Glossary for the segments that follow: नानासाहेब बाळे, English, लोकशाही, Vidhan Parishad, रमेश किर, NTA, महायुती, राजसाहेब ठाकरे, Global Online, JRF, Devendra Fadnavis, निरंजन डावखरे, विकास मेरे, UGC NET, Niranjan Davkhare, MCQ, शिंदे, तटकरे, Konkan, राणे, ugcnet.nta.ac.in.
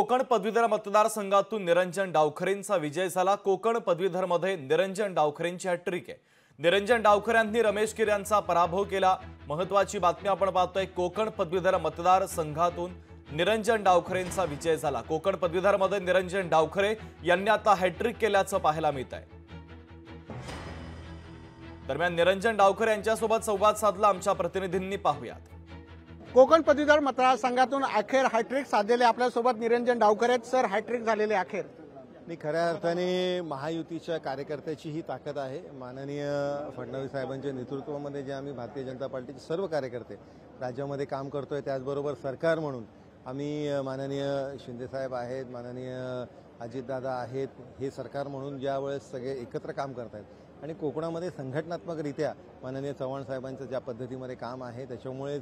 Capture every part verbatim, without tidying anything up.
कोकण पदवीधर मतदारसंघातून निरंजन डावखरेंचा विजय झाला। कोकण पदवीधरमध्ये निरंजन डावखरेंची हॅट्रिक आहे। निरंजन डावखरे यांनी रमेश किर यांचा पराभव केला। महत्त्वाची बातमी आपण पाहतोय, कोकण पदवीधर मतदारसंघातून निरंजन डावखरेंचा विजय झाला। कोकण पदवीधरमध्ये निरंजन डावखरे यांनी आता हॅट्रिक केल्याचं पाहायला मिळत आहे। दरम्यान निरंजन डावखरे यांच्यासोबत संवाद साधला आमच्या प्रतिनिधींनी, पाहूयात। कोकण पदवीधर मतदारसंघातून अखेर हॅट्रिक साधलेले आपल्यासोबत निरंजन डावखरे सर, हॅट्रिक झालेले अखेर। आणि खऱ्या अर्थाने महायुतीच्या कार्यकर्त्याची ही ताकद आहे। माननीय फडणवीस साहेबांच्या नेतृत्वामध्ये जे आम्ही भारतीय जनता पार्टीचे सर्व कार्यकर्ते राज्यामध्ये काम करतोय, त्याचबरोबर सरकार म्हणून आम्ही माननीय शिंदे साहेब आहेत, माननीय अजितदादा आहेत, हे सरकार म्हणून ज्यावेळेस सगळे एकत्र काम करत आहेत आणि कोकणामध्ये संघटनात्मकरित्या माननीय चव्हाण साहेबांचं ज्या पद्धतीमध्ये काम आहे त्याच्यामुळे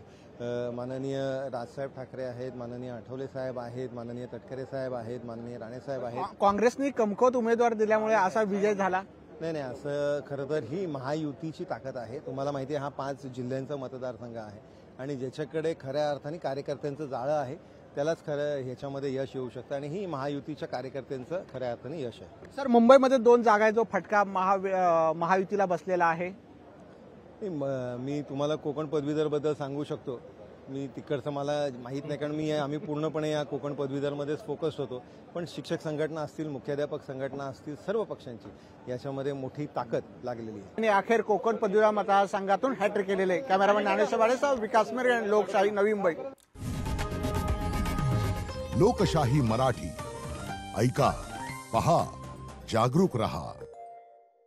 माननीय राजसाहेब ठाकरे आहेत, माननीय आठवले साहेब आहेत, माननीय तटकरे साहेब आहेत, माननीय राणे साहेब आहेत, काँग्रेसने कमकुवत उमेदवार दिल्यामुळे असा विजय झाला। नाही नाही, असं खरं तर ही महायुतीची ताकद आहे। तुम्हाला माहिती आहे हा पाच जिल्ह्यांचा मतदारसंघ आहे आणि ज्याच्याकडे खऱ्या अर्थाने कार्यकर्त्यांचं जाळं आहे त्यालाच खरं ह्याच्यामध्ये यश येऊ शकतं आणि ही महायुतीच्या कार्यकर्त्यांचं खऱ्या अर्थाने यश आहे। सर, मुंबईमध्ये दोन जागा आहे, जो फटका महा महायुतीला बसलेला आहे। मी तुम्हाला कोकण पदवीधरबद्दल सांगू शकतो, मी तिकडचं मला माहीत नाही, कारण मी आम्ही पूर्णपणे या कोकण पदवीधरमध्येच फोकस होतो। पण शिक्षक संघटना असतील, मुख्याध्यापक संघटना असतील, सर्व पक्षांची याच्यामध्ये मोठी ताकद लागलेली आहे आणि अखेर कोकण पदवीधर मतदारसंघातून हॅट्रिक केलेले। कॅमेरामॅन नानासाहेब बाळे, विकास मेरे, लोकशाही नवी मुंबई। लोकशाही मराठी ऐका, पहा, जागरूक रहा।